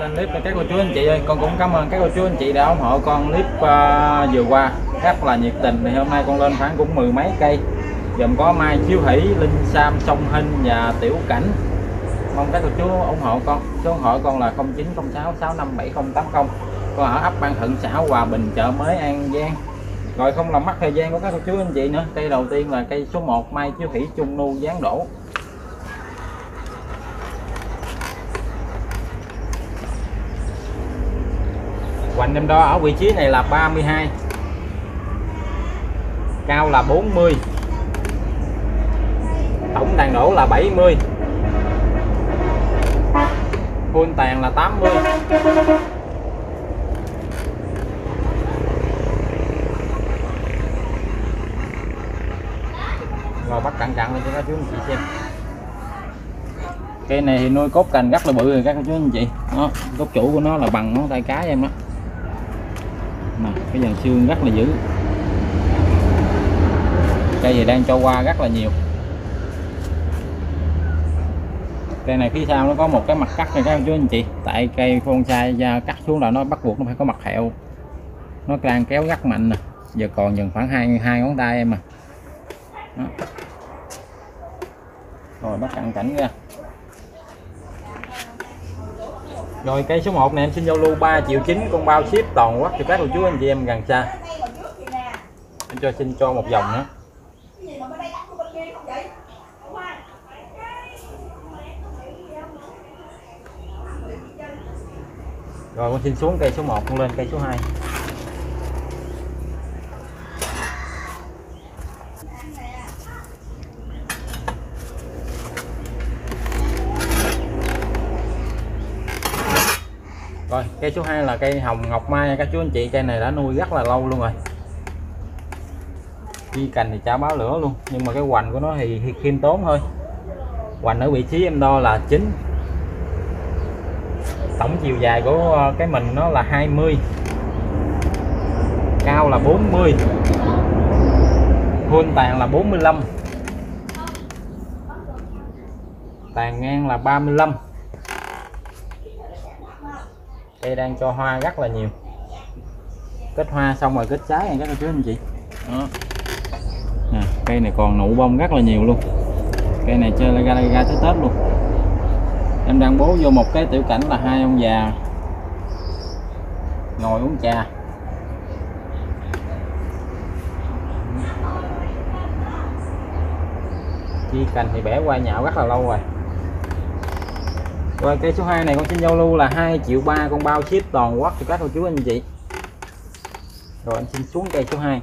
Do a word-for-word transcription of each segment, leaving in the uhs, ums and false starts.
lên clip các cô chú anh chị ơi. Con cũng cảm ơn các cô chú anh chị đã ủng hộ con clip uh, vừa qua rất là nhiệt tình. Thì hôm nay con lên khoảng cũng mười mấy cây, gồm có Mai Chiếu Thủy, Linh Sam, Sông Hinh và Tiểu Cảnh. Mong các cô chú ủng hộ con. Số ủng hộ con là không chín không sáu sáu năm bảy không tám không. Con ở ấp Ban Thuận, xã Hòa Bình, chợ mới, An Giang. Rồi không làm mất thời gian của các cô chú anh chị nữa. Cây đầu tiên là cây số một Mai Chiếu Thủy Trung Nu dáng đổ. Hoành em đo ở vị trí này là ba mươi hai, cao là bốn mươi, tổng tàn đổ là bảy mươi, full tàn là tám mươi. Rồi bắt cặn cặn lên cho các chú anh chị xem. Cây này thì nuôi cốt cành rất là bự rồi các chú anh chị. Đó, cốt chủ của nó là bằng ngón tay cá em đó. Nè, cái dàn xương rất là dữ. Cây này đang cho qua rất là nhiều. Cây này phía sau nó có một cái mặt cắt này các chú anh chị. Tại cây bonsai cắt xuống là nó bắt buộc nó phải có mặt hẹo. Nó đang kéo rất mạnh nè. Giờ còn dần khoảng hai hai ngón tay em à. Đó. Rồi bắt cận cảnh ra. Rồi cây số một này em xin giao lưu ba triệu chín, con bao ship toàn quốc cho các cô chú anh chị em gần xa. Em cho xin cho một vòng nữa. Rồi con xin xuống cây số một, con lên cây số hai. Rồi cây số hai là cây Hồng Ngọc Mai các chú anh chị. Cây này đã nuôi rất là lâu luôn rồi, chi cành thì chả báo lửa luôn, nhưng mà cái hoành của nó thì khiêm tốn thôi. Hoành ở vị trí em đo là chín, tổng chiều dài của cái mình nó là hai mươi, cao là bốn mươi, full tàn là bốn mươi lăm, tàn ngang là ba mươi lăm. Cây đang cho hoa rất là nhiều. Kết hoa xong rồi kết trái này các cô chú anh chị. Đó. Nè, cây này còn nụ bông rất là nhiều luôn. Cây này chơi ra ra, ra tới Tết luôn. Em đang bố vô một cái tiểu cảnh là hai ông già ngồi uống trà. Chi cành thì bẻ qua nhạo rất là lâu rồi. Rồi cây số hai này con xin giao lưu là hai triệu ba, con bao ship toàn quốc cho các cô chú anh chị. Rồi anh xin xuống cây số hai.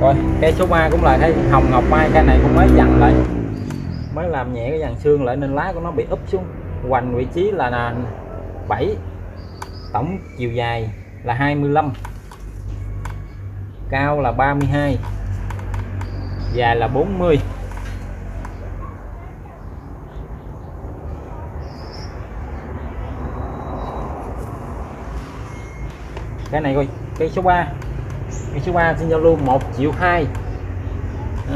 Rồi cây số ba cũng là cây Hồng Ngọc Mai. Cây này cũng mới dằn lại, mới làm nhẹ cái dàn xương lại nên lá của nó bị úp xuống. Hoành vị trí là bảy, tổng chiều dài là hai mươi lăm, cao là ba mươi hai, dài là bốn mươi. Cái này coi, cây số ba, cây số ba xin giao lưu một triệu hai.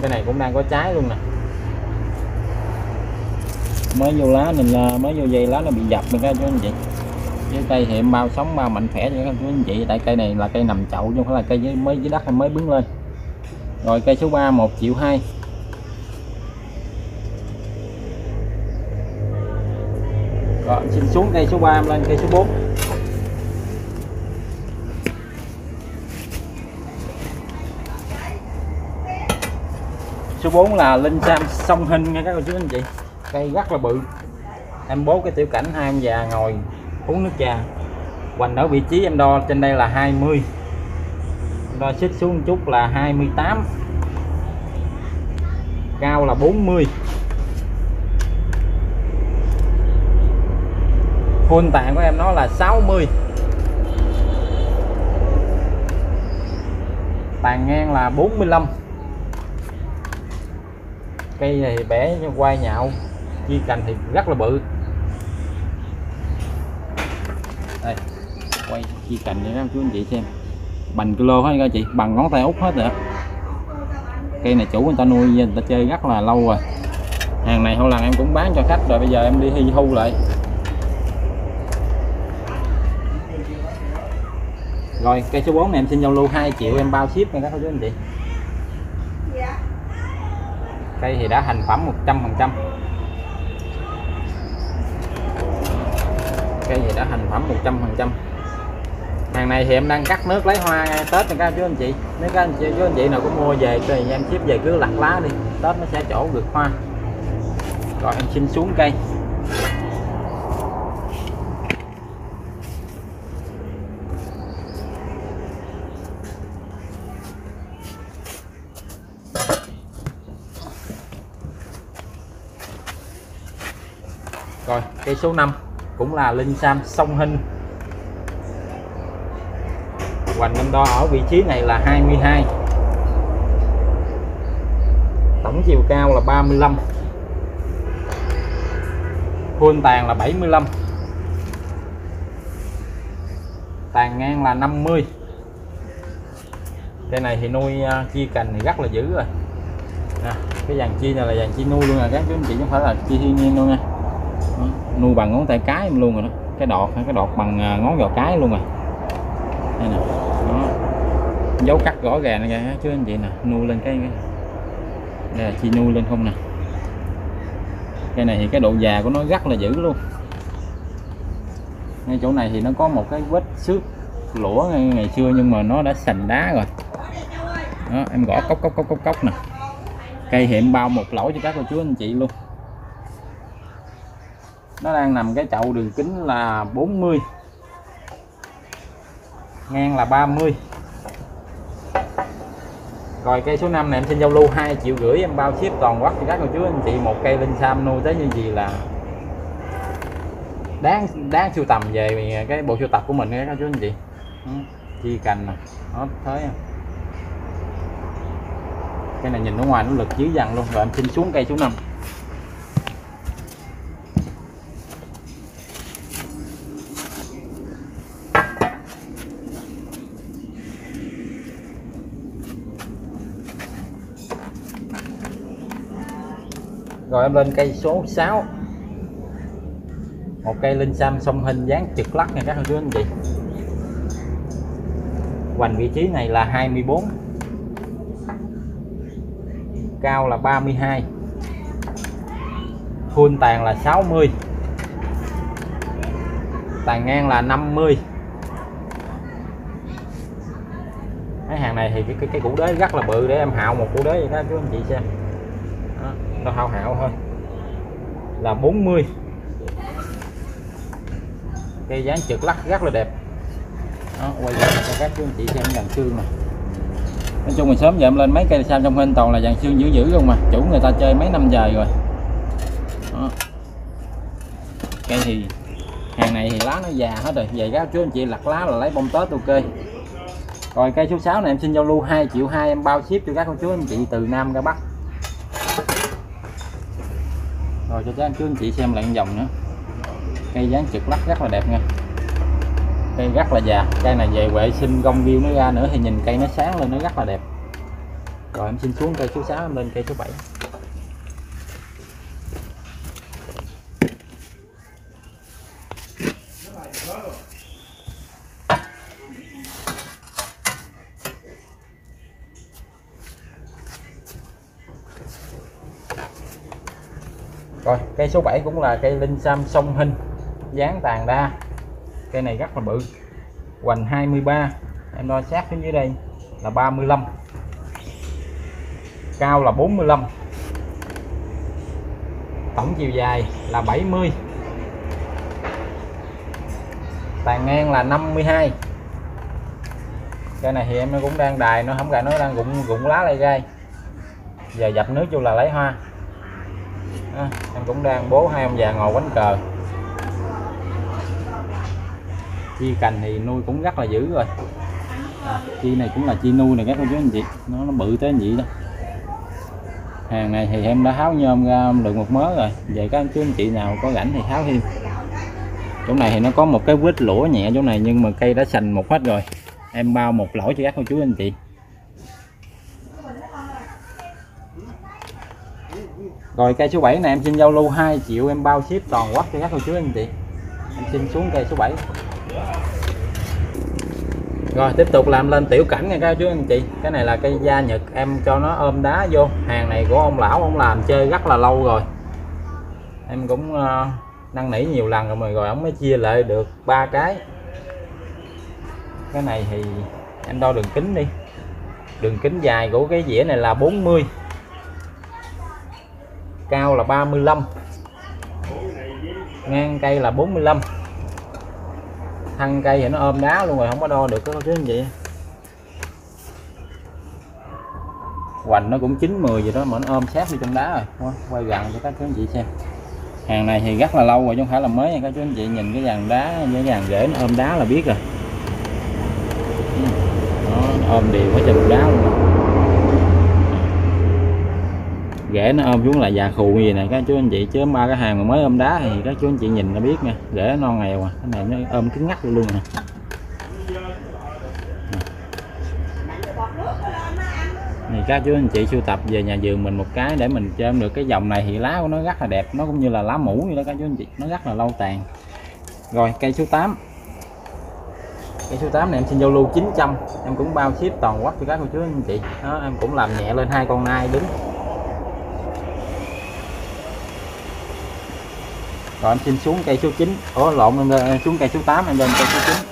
Cái này cũng đang có trái luôn nè, mới vô lá mình là mới vô dây lá nó bị dập mình ra cho anh chị. Cái cây thì em bao sống bao mạnh khỏe cho các anh chị, tại cây này là cây nằm chậu chứ không phải là cây dưới, mới dưới đất hay mới bứng lên. Rồi cây số ba một triệu hai. Rồi xin xuống cây số ba, em lên cây số bốn. Số bốn là Linh Sam Sông Hinh nha các cô chú anh chị. Cây rất là bự. Em bố cái tiểu cảnh hai ông già ngồi uống nước trà. Hoành ở vị trí em đo trên đây là hai mươi, đo xích xuống một chút là hai mươi tám, cao là bốn mươi, full tàn của em nó là sáu mươi, tàn ngang là bốn mươi lăm. Cây này thì bẻ quay nhạo, chi cành thì rất là bự. Đây, quay chi cành cho các chú anh chị xem. bành kilo hết các chị, bằng ngón tay út hết nữa. Cây này chủ người ta nuôi người ta chơi rất là lâu rồi. Hàng này hồi lần em cũng bán cho khách rồi, bây giờ em đi hi thu lại. Rồi cây số bốn này em xin giao lưu hai triệu em bao ship nha các chú anh chị. Cây thì đã thành phẩm một trăm phần trăm. Cây thì đã thành phẩm một trăm phần trăm. Hàng này thì em đang cắt nước lấy hoa Tết nha các chú anh chị. Nếu các anh chị, chú anh chị nào cũng mua về thì em ship về cứ lặt lá đi, Tết nó sẽ trổ được hoa. Rồi em xin xuống cây. Rồi cây số năm cũng là Linh Sam Sông Hinh. Hoành em đo ở vị trí này là hai mươi hai. Tổng chiều cao là ba mươi lăm. Khuôn tàn là bảy mươi lăm. Tàn ngang là năm mươi. Cây này thì nuôi chia cành thì rất là dữ rồi. Nè, cái dàn chia này là dàn chia nuôi luôn rồi các chú anh chị, chứ không phải là chia thiên nhiên luôn nha. Nuôi bằng ngón tay cái luôn rồi đó. Cái đọt, cái đọt bằng ngón giò cái luôn rồi. Đây nè. Đó. Dấu cắt rõ ràng này kìa chú anh chị nè, nuôi lên cái, cái. Đây là chia nuôi lên không nè. Cây này thì cái độ già của nó rất là dữ luôn. Ngay chỗ này thì nó có một cái vết xước lũa ngày xưa nhưng mà nó đã sành đá rồi. Đó, em gõ cốc cốc cốc cốc cốc nè. Cây hiện bao một lỗ cho các cô chú anh chị luôn. Nó đang nằm cái chậu đường kính là bốn mươi, ngang là ba mươi. Rồi cây số năm này em xin giao lưu hai triệu rưỡi em bao ship toàn quốc cho các cô chú anh chị. Một cây Linh Sam nuôi tới như gì là đáng đáng sưu tầm về cái bộ sưu tập của mình các cô chú anh chị. Chi cành nè, hết thế. Cái này nhìn ở ngoài nó lực dữ dằn luôn. Rồi em xin xuống cây số năm. Rồi em lên cây số sáu. Một cây Linh Sam Sông Hinh dáng trực lắc nha các cô chú anh chị. Hoành vị trí này là hai mươi bốn. Cao là ba mươi hai. Khuôn tàn là sáu mươi. Tàn ngang là năm mươi. Cái hàng này thì cái cái, cái củ đế rất là bự, để em hạo một củ đế vậy đó chú anh chị xem. Nó hao hạo thôi là bốn mươi. Cây dáng trượt lắc rất là đẹp. Đó, quay ra cho các chú anh chị xem dàn xương này. Nói chung là sớm giờ em lên mấy cây Sam Sông Hinh toàn là dàn xương dữ dữ luôn mà, chủ người ta chơi mấy năm trời rồi. Đó. Cây thì hàng này thì lá nó già hết rồi, vậy các chú anh chị lặt lá là lấy bông Tết ok. Rồi cây số sáu này em xin giao lưu hai triệu hai em bao ship cho các cô chú anh chị từ Nam ra Bắc. Rồi cho các anh chú anh chị xem lại dòng nữa. Cây dáng trực lắc rất là đẹp nha. Cây rất là già. Cây này về vệ sinh gông ghiêu nó ra nữa thì nhìn cây nó sáng lên, nó rất là đẹp. Rồi em xin xuống cây số sáu, em lên cây số bảy. Rồi cây số bảy cũng là cây Linh Sam Sông Hinh dáng tàn đa. Cây này rất là bự. Hoành hai mươi ba. Em đo sát xuống dưới đây là ba mươi lăm. Cao là bốn mươi lăm. Tổng chiều dài là bảy mươi. Tàn ngang là năm mươi hai. Cây này thì em nó cũng đang đài, nó không gà, nó đang rụng rụng lá lại gai. Giờ dập nước vô là lấy hoa. À, em cũng đang bố hai ông già ngồi quánh cờ. Chi cành thì nuôi cũng rất là dữ rồi. À, chi này cũng là chi nuôi này các cô chú anh chị, nó, nó bự tới vậy đó. Hàng này thì em đã tháo nhôm ra được một mớ rồi, vậy các chú anh chị nào có rảnh thì tháo thêm. Chỗ này thì nó có một cái vết lũa nhẹ chỗ này nhưng mà cây đã sành một hết rồi. em bao một lỗi cho các cô chú anh chị. Rồi cây số bảy này em xin giao lưu hai triệu, em bao ship toàn quốc cho các cô chú anh chị. Em xin xuống cây số bảy. Rồi tiếp tục làm lên tiểu cảnh nha các chú anh chị. Cái này là cây da Nhật, em cho nó ôm đá vô. Hàng này của ông lão, ông làm chơi rất là lâu rồi. Em cũng năn nỉ nhiều lần rồi mà rồi ông mới chia lại được ba cái. Cái này thì em đo đường kính đi. Đường kính dài của cái dĩa này là bốn mươi. Cao là ba mươi lăm. Ngang cây là bốn mươi lăm. Thân cây thì nó ôm đá luôn rồi, không có đo được cái chứ vậy. Hoành nó cũng chín mười gì đó mà nó ôm sát đi trong đá rồi. Quay gần cho các chú anh chị xem. Hàng này thì rất là lâu rồi chứ không phải là mới nha các chú anh chị. Nhìn cái dàn đá với dàn rễ nó ôm đá là biết rồi. Nó ôm đều ở trên đá luôn rồi. Rễ nó ôm xuống là già khù gì nè các chú anh chị, chứ ba cái hàng mà mới ôm đá thì các chú anh chị nhìn nó biết nè, rễ non nghèo à, cái này nó ôm cứng ngắt luôn nè. Thì các chú anh chị sưu tập về nhà vườn mình một cái để mình chôm được cái dòng này, thì lá của nó rất là đẹp, nó cũng như là lá mũ vậy đó các chú anh chị, nó rất là lâu tàn. Rồi cây số tám. Cây số tám này em xin giao lưu chín trăm, em cũng bao ship toàn quốc cho các cô chú anh chị. Đó, em cũng làm nhẹ lên hai con nai đứng. Rồi em xin xuống cây số chín, ủa lộn em lên, xuống cây số tám, em lên cây số chín.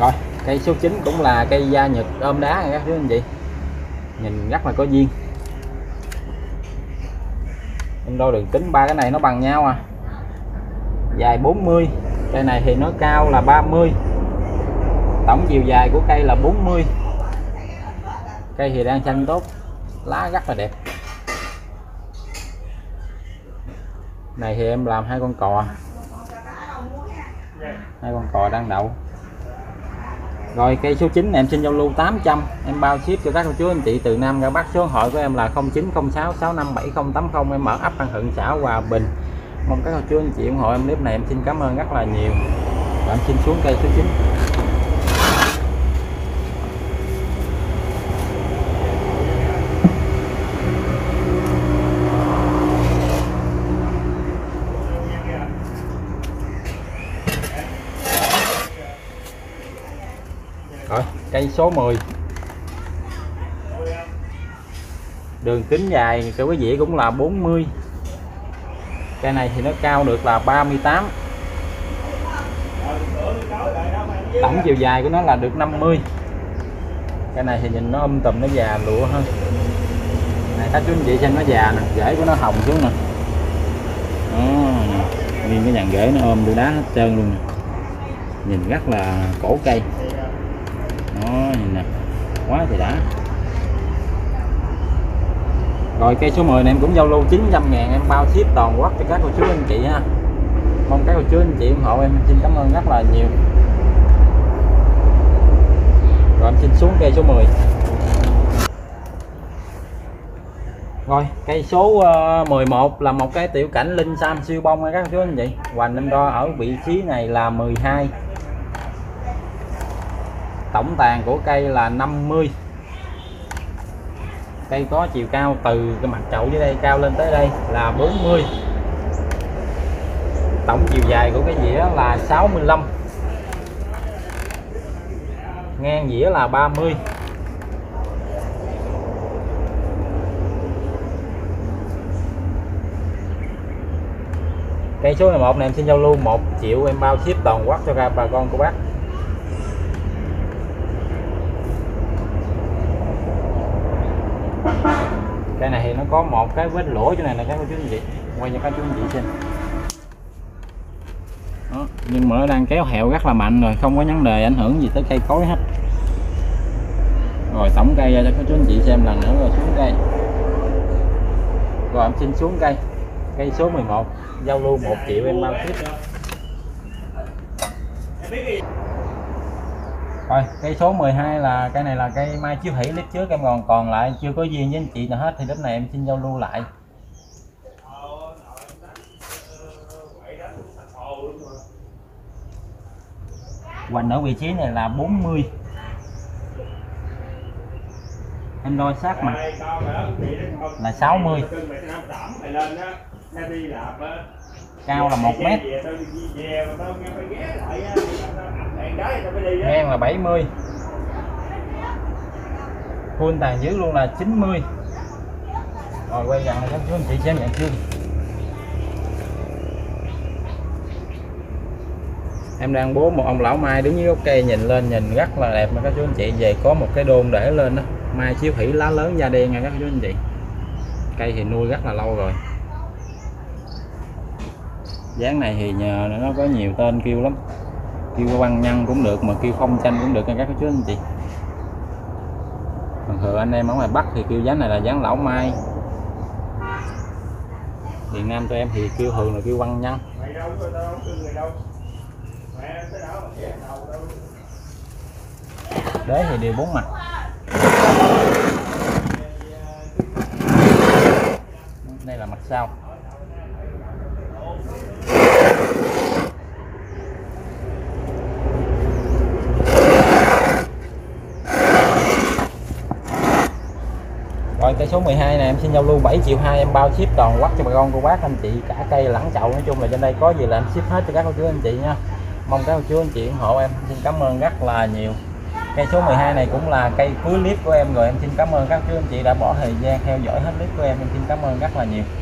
Rồi cây số chín cũng là cây da Nhật ôm đá các chú anh chị, nhìn rất là có duyên. Em đo đường kính ba cái này nó bằng nhau à, dài bốn mươi. Cây này thì nó cao là ba mươi. Tổng chiều dài của cây là bốn mươi. Cây thì đang xanh tốt, lá rất là đẹp. Này thì em làm hai con cò. Hai con cò đang đậu. Rồi cây số chín này em xin giao lưu tám trăm, em bao ship cho các cô chú anh chị từ Nam ra Bắc. Số điện thoại của em là không chín không sáu sáu năm bảy không tám không, em ở ấp An Hận, xã Hòa Bình. Mong các cô chú anh chị ủng hộ em clip này, em xin cảm ơn rất là nhiều. Và em xin xuống cây số chín. Rồi cây số mười. Đường kính dài của cái dĩa cũng là bốn mươi. Cây này thì nó cao được là ba mươi tám. Tổng chiều dài của nó là được năm mươi. Cây này thì nhìn nó um tùm, nó già lụa hơn. Này các chú anh chị xem nó già nè, rễ của nó hồng xuống nè. Nguyên cái dàn rễ nó ôm vô đá hết trơn luôn nè. Nhìn rất là cổ cây. Đó, nhìn nè. Quá thì đã. Rồi cây số mười này em cũng giao lưu chín trăm ngàn, em bao ship toàn quốc cho các cô chú anh chị ha. Mong các cô chú anh chị ủng hộ em, xin cảm ơn rất là nhiều. Rồi em xin xuống cây số mười. Rồi cây số mười một là một cái tiểu cảnh Linh Sam siêu bông các cô chú anh chị. Hoành em đo ở vị trí này là mười hai. Tổng tàn của cây là năm mươi. Cây có chiều cao từ cái mặt chậu dưới đây cao lên tới đây là bốn mươi. Tổng chiều dài của cái dĩa là sáu mươi lăm. Ngang dĩa là ba mươi. Cây số mười một này em xin giao lưu một triệu, em bao ship toàn quốc cho cả bà con cô bác. Cây này thì nó có một cái vết lỗ chỗ này là các chú anh chị, quay cho các chú anh chị xem. Đó, nhưng mà nó đang kéo hẹo rất là mạnh rồi, không có vấn đề ảnh hưởng gì tới cây cối hết. Rồi tổng cây ra cho các chú anh chị xem lần nữa, rồi xuống cây. Rồi em xin xuống cây. Cây số mười một giao lưu một triệu, em bao ship. Rồi cây số mười hai là cây này là cây Mai Chiếu Thủy clip trước em còn còn lại chưa có duyên với anh chị nào hết thì lúc này em xin giao lưu lại. Hoành ở vị trí này là bốn mươi. Em đo sát mặt là sáu mươi. Cao là một mét. Ngang là bảy mươi. Khuôn tàn dưới luôn là chín mươi. Rồi quay dặn cho chú anh chị xem dạng chương. Em đang bố một ông lão mai đứng dưới gốc cây nhìn lên nhìn rất là đẹp mà các chú anh chị. Về có một cái đôn để lên đó. Mai Chiếu Thủy lá lớn da đen nha các chú anh chị. Cây thì nuôi rất là lâu rồi. Dáng này thì nhờ nó có nhiều tên kêu lắm. Kêu văn nhân cũng được mà kêu phong chanh cũng được nha các chú anh chị. Thường thường anh em ở ngoài Bắc thì kêu dáng này là dáng lão mai. Miền Nam tụi em thì kêu thường là kêu văn nhân. Đế thì đều bốn mặt. Đây là mặt sau. Rồi cây số mười hai này em xin giao lưu bảy triệu hai em bao ship toàn quốc cho bà con cô bác anh chị, cả cây lẫn chậu, nói chung là trên đây có gì là em ship hết cho các cô chú anh chị nha. Mong các cô chú anh chị ủng hộ em. Xin cảm ơn rất là nhiều. Cây số mười hai này cũng là cây cuối clip của em rồi. Em xin cảm ơn các chú anh chị đã bỏ thời gian theo dõi hết clip của em. Em xin cảm ơn rất là nhiều.